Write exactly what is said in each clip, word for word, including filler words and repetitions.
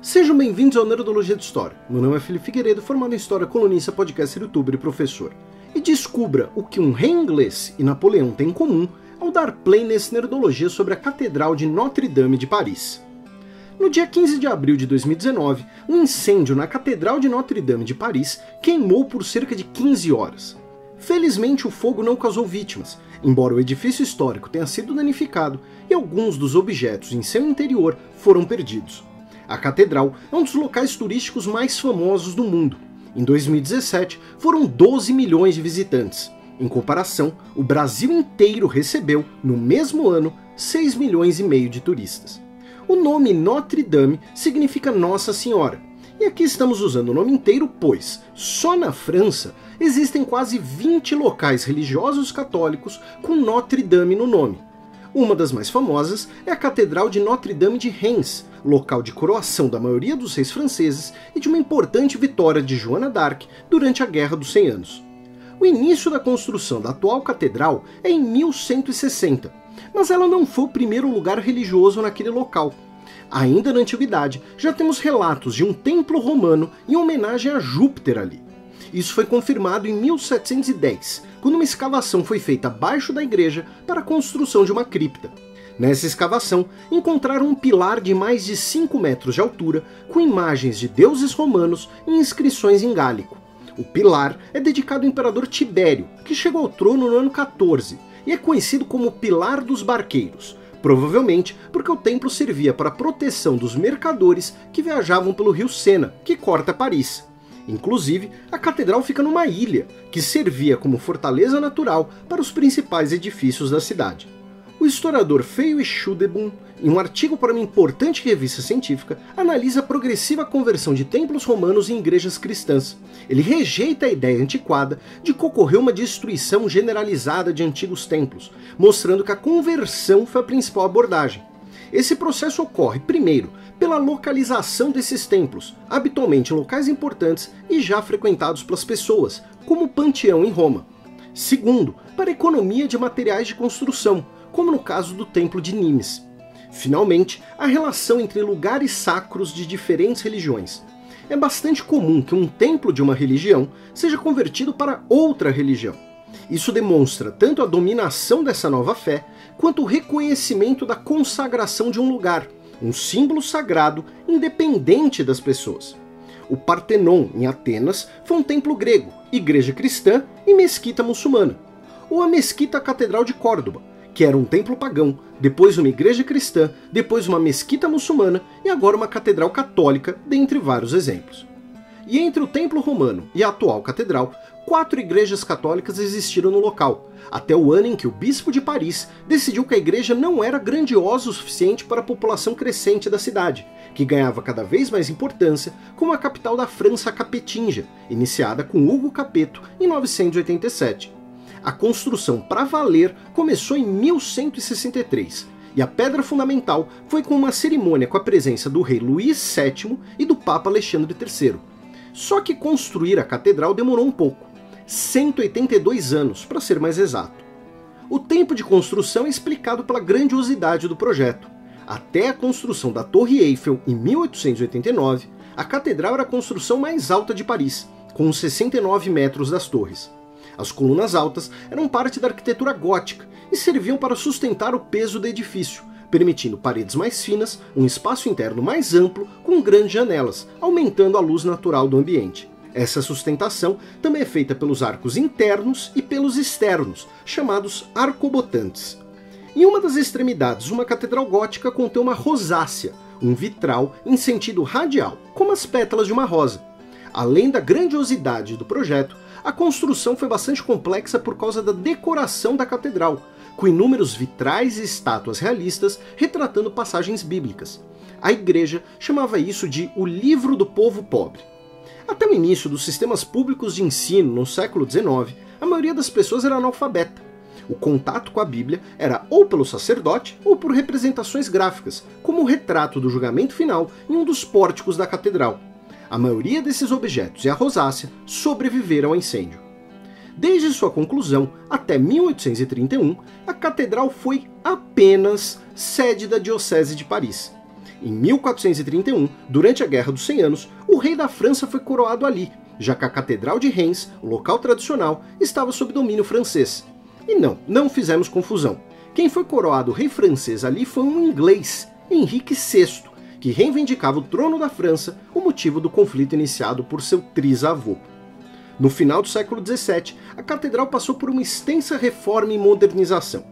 Sejam bem-vindos ao Nerdologia de História. Meu nome é Felipe Figueiredo, formado em História, colunista, podcaster, youtuber e professor. E descubra o que um rei inglês e Napoleão têm em comum ao dar play nesse Nerdologia sobre a Catedral de Notre-Dame de Paris. No dia quinze de abril de dois mil e dezenove, um incêndio na Catedral de Notre-Dame de Paris queimou por cerca de quinze horas. Felizmente, o fogo não causou vítimas, embora o edifício histórico tenha sido danificado e alguns dos objetos em seu interior foram perdidos. A catedral é um dos locais turísticos mais famosos do mundo. Em dois mil e dezessete, foram doze milhões de visitantes. Em comparação, o Brasil inteiro recebeu, no mesmo ano, seis milhões e meio de turistas. O nome Notre Dame significa Nossa Senhora, e aqui estamos usando o nome inteiro pois, só na França, existem quase vinte locais religiosos católicos com Notre Dame no nome. Uma das mais famosas é a Catedral de Notre-Dame de Reims, local de coroação da maioria dos reis franceses e de uma importante vitória de Joana d'Arc durante a Guerra dos Cem Anos. O início da construção da atual catedral é em mil cento e sessenta, mas ela não foi o primeiro lugar religioso naquele local. Ainda na antiguidade, já temos relatos de um templo romano em homenagem a Júpiter ali. Isso foi confirmado em mil setecentos e dez, quando uma escavação foi feita abaixo da igreja para a construção de uma cripta. Nessa escavação, encontraram um pilar de mais de cinco metros de altura com imagens de deuses romanos e inscrições em gálico. O pilar é dedicado ao imperador Tibério, que chegou ao trono no ano quatorze, e é conhecido como Pilar dos Barqueiros, provavelmente porque o templo servia para a proteção dos mercadores que viajavam pelo Rio Sena, que corta Paris. Inclusive, a catedral fica numa ilha, que servia como fortaleza natural para os principais edifícios da cidade. O historiador Feyo L. Schuddeboom, em um artigo para uma importante revista científica, analisa a progressiva conversão de templos romanos em igrejas cristãs. Ele rejeita a ideia antiquada de que ocorreu uma destruição generalizada de antigos templos, mostrando que a conversão foi a principal abordagem. Esse processo ocorre, primeiro, pela localização desses templos, habitualmente em locais importantes e já frequentados pelas pessoas, como o Panteão em Roma. Segundo, para a economia de materiais de construção, como no caso do Templo de Nimes. Finalmente, a relação entre lugares sacros de diferentes religiões. É bastante comum que um templo de uma religião seja convertido para outra religião. Isso demonstra tanto a dominação dessa nova fé, quanto o reconhecimento da consagração de um lugar, um símbolo sagrado independente das pessoas. O Partenon, em Atenas, foi um templo grego, igreja cristã e mesquita muçulmana. Ou a Mesquita Catedral de Córdoba, que era um templo pagão, depois uma igreja cristã, depois uma mesquita muçulmana e agora uma catedral católica, dentre vários exemplos. E entre o templo romano e a atual catedral, quatro igrejas católicas existiram no local, até o ano em que o bispo de Paris decidiu que a igreja não era grandiosa o suficiente para a população crescente da cidade, que ganhava cada vez mais importância como a capital da França capetinja, iniciada com Hugo Capeto em novecentos e oitenta e sete. A construção para valer começou em mil cento e sessenta e três, e a pedra fundamental foi com uma cerimônia com a presença do rei Luís sétimo e do Papa Alexandre terceiro. Só que construir a catedral demorou um pouco, cento e oitenta e dois anos para ser mais exato. O tempo de construção é explicado pela grandiosidade do projeto. Até a construção da Torre Eiffel em mil oitocentos e oitenta e nove, a catedral era a construção mais alta de Paris, com sessenta e nove metros das torres. As colunas altas eram parte da arquitetura gótica e serviam para sustentar o peso do edifício, permitindo paredes mais finas, um espaço interno mais amplo, com grandes janelas, aumentando a luz natural do ambiente. Essa sustentação também é feita pelos arcos internos e pelos externos, chamados arcobotantes. Em uma das extremidades, uma catedral gótica contém uma rosácea, um vitral em sentido radial, como as pétalas de uma rosa. Além da grandiosidade do projeto, a construção foi bastante complexa por causa da decoração da catedral, com inúmeros vitrais e estátuas realistas retratando passagens bíblicas. A igreja chamava isso de o livro do povo pobre. Até o início dos sistemas públicos de ensino no século dezenove, a maioria das pessoas era analfabeta. O contato com a Bíblia era ou pelo sacerdote ou por representações gráficas, como o retrato do julgamento final em um dos pórticos da catedral. A maioria desses objetos e a rosácea sobreviveram ao incêndio. Desde sua conclusão até mil oitocentos e trinta e um, a catedral foi apenas sede da Diocese de Paris. Em mil quatrocentos e trinta e um, durante a Guerra dos Cem Anos, o rei da França foi coroado ali, já que a Catedral de Reims, o local tradicional, estava sob domínio francês. E não, não fizemos confusão. Quem foi coroado rei francês ali foi um inglês, Henrique sexto, que reivindicava o trono da França, o motivo do conflito iniciado por seu trisavô. No final do século dezessete, a catedral passou por uma extensa reforma e modernização.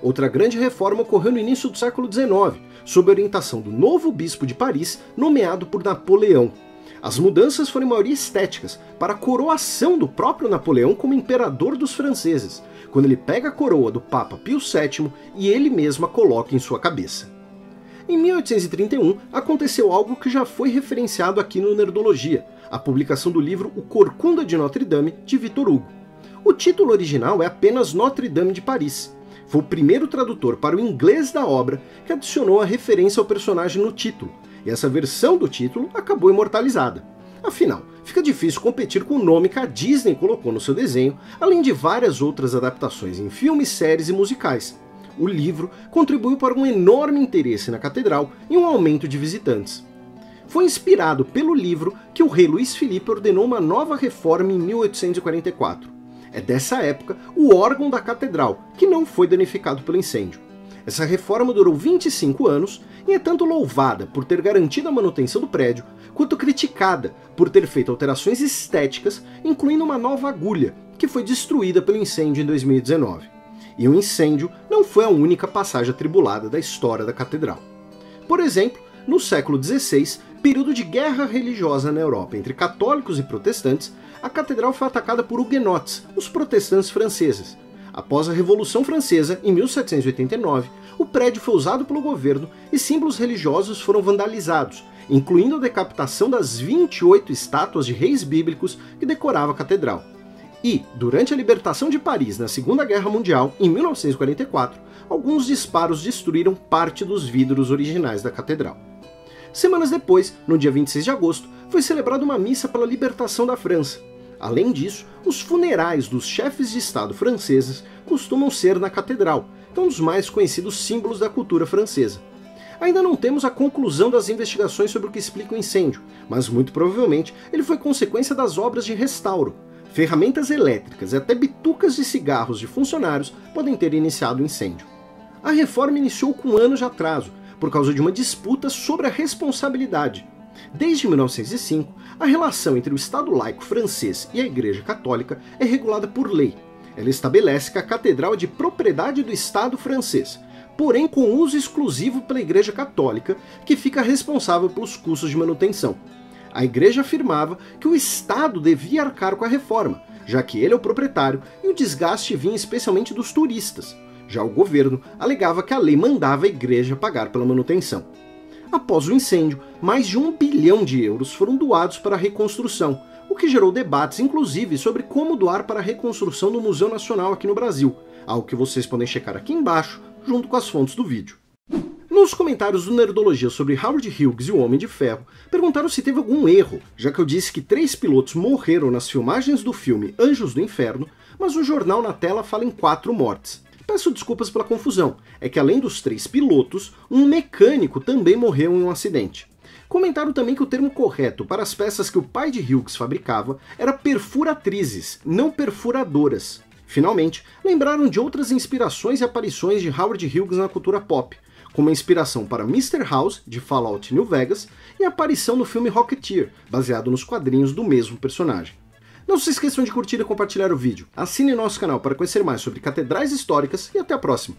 Outra grande reforma ocorreu no início do século dezenove, sob a orientação do novo bispo de Paris, nomeado por Napoleão. As mudanças foram em maioria estéticas, para a coroação do próprio Napoleão como imperador dos franceses, quando ele pega a coroa do Papa Pio sétimo e ele mesmo a coloca em sua cabeça. Em mil oitocentos e trinta e um, aconteceu algo que já foi referenciado aqui no Nerdologia, a publicação do livro O Corcunda de Notre Dame, de Victor Hugo. O título original é apenas Notre Dame de Paris. Foi o primeiro tradutor para o inglês da obra que adicionou a referência ao personagem no título, e essa versão do título acabou imortalizada. Afinal, fica difícil competir com o nome que a Disney colocou no seu desenho, além de várias outras adaptações em filmes, séries e musicais. O livro contribuiu para um enorme interesse na catedral e um aumento de visitantes. Foi inspirado pelo livro que o rei Luiz Felipe ordenou uma nova reforma em mil oitocentos e quarenta e quatro. É dessa época o órgão da catedral, que não foi danificado pelo incêndio. Essa reforma durou vinte e cinco anos e é tanto louvada por ter garantido a manutenção do prédio, quanto criticada por ter feito alterações estéticas, incluindo uma nova agulha, que foi destruída pelo incêndio em dois mil e dezenove. E o incêndio não foi a única passagem atribulada da história da catedral. Por exemplo, no século dezesseis, período de guerra religiosa na Europa entre católicos e protestantes, a catedral foi atacada por huguenotes, os protestantes franceses. Após a Revolução Francesa, em mil setecentos e oitenta e nove, o prédio foi usado pelo governo e símbolos religiosos foram vandalizados, incluindo a decapitação das vinte e oito estátuas de reis bíblicos que decorava a catedral. E, durante a libertação de Paris na Segunda Guerra Mundial, em mil novecentos e quarenta e quatro, alguns disparos destruíram parte dos vidros originais da catedral. Semanas depois, no dia vinte e seis de agosto, foi celebrada uma missa pela libertação da França. Além disso, os funerais dos chefes de Estado franceses costumam ser na catedral, que é um dos mais conhecidos símbolos da cultura francesa. Ainda não temos a conclusão das investigações sobre o que explica o incêndio, mas muito provavelmente ele foi consequência das obras de restauro. Ferramentas elétricas e até bitucas de cigarros de funcionários podem ter iniciado o incêndio. A reforma iniciou com anos de atraso, por causa de uma disputa sobre a responsabilidade. Desde mil novecentos e cinco, a relação entre o Estado laico francês e a Igreja Católica é regulada por lei. Ela estabelece que a catedral é de propriedade do Estado francês, porém com uso exclusivo pela Igreja Católica, que fica responsável pelos custos de manutenção. A igreja afirmava que o Estado devia arcar com a reforma, já que ele é o proprietário e o desgaste vinha especialmente dos turistas. Já o governo alegava que a lei mandava a igreja pagar pela manutenção. Após o incêndio, mais de um bilhão de euros foram doados para a reconstrução, o que gerou debates inclusive sobre como doar para a reconstrução do Museu Nacional aqui no Brasil, algo que vocês podem checar aqui embaixo, junto com as fontes do vídeo. Nos comentários do Nerdologia sobre Howard Hughes e o Homem de Ferro, perguntaram se teve algum erro, já que eu disse que três pilotos morreram nas filmagens do filme Anjos do Inferno, mas o jornal na tela fala em quatro mortes. Peço desculpas pela confusão, é que além dos três pilotos, um mecânico também morreu em um acidente. Comentaram também que o termo correto para as peças que o pai de Hughes fabricava era perfuratrizes, não perfuradoras. Finalmente, lembraram de outras inspirações e aparições de Howard Hughes na cultura pop, como a inspiração para mister House, de Fallout New Vegas, e a aparição no filme Rocketeer, baseado nos quadrinhos do mesmo personagem. Não se esqueçam de curtir e compartilhar o vídeo. Assine nosso canal para conhecer mais sobre catedrais históricas e até a próxima!